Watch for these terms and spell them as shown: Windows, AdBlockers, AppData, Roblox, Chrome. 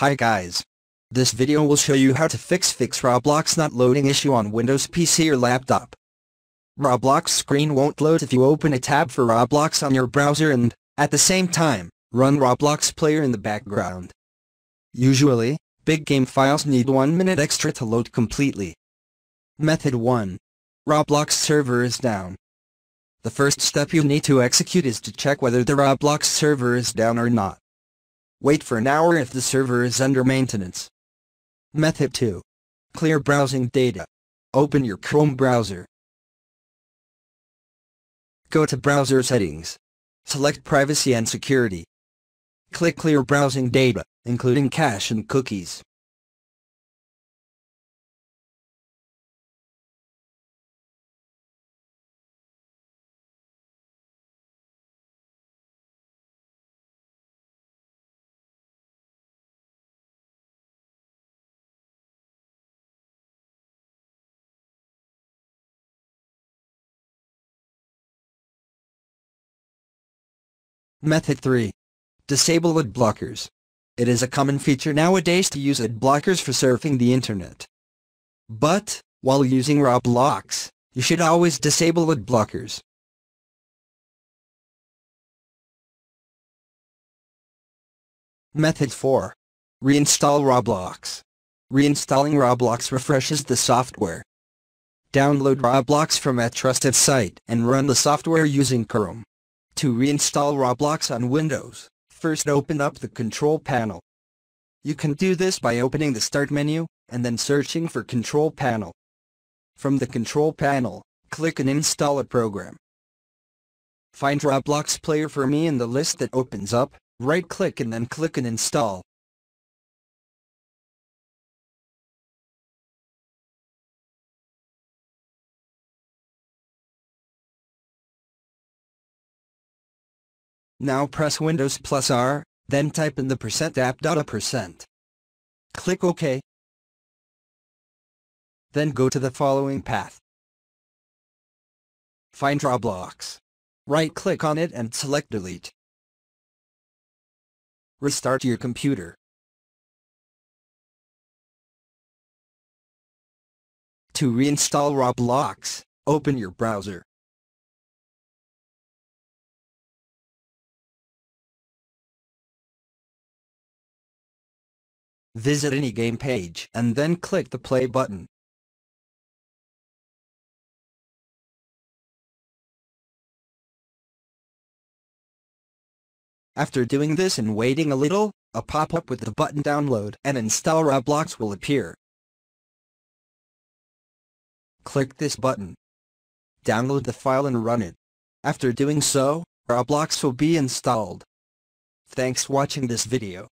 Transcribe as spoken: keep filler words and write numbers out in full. Hi guys. This video will show you how to fix fix Roblox not loading issue on Windows P C or laptop. Roblox screen won't load if you open a tab for Roblox on your browser and, at the same time, run Roblox player in the background. Usually, big game files need one minute extra to load completely. Method one. Roblox server is down. The first step you need to execute is to check whether the Roblox server is down or not. Wait for an hour if the server is under maintenance. Method two. Clear browsing data. Open your Chrome browser. Go to Browser Settings. Select Privacy and Security. Click Clear Browsing Data, including cache and cookies. Method three. Disable ad blockers. It is a common feature nowadays to use ad blockers for surfing the internet. But, while using Roblox, you should always disable ad blockers. Method four. Reinstall Roblox. Reinstalling Roblox refreshes the software. Download Roblox from a trusted site and run the software using Chrome. To reinstall Roblox on Windows, first open up the Control Panel. You can do this by opening the Start menu, and then searching for Control Panel. From the Control Panel, click and install a program. Find Roblox Player for me in the list that opens up, right-click and then click and install. Now press Windows plus R, then type in the percent AppData percent. Click OK. Then go to the following path. Find Roblox. Right-click on it and select Delete. Restart your computer. To reinstall Roblox, open your browser. Visit any game page and then click the play button. After doing this and waiting a little, a pop-up with the button Download and Install Roblox will appear. Click this button. Download the file and run it. After doing so, Roblox will be installed. Thanks for watching this video.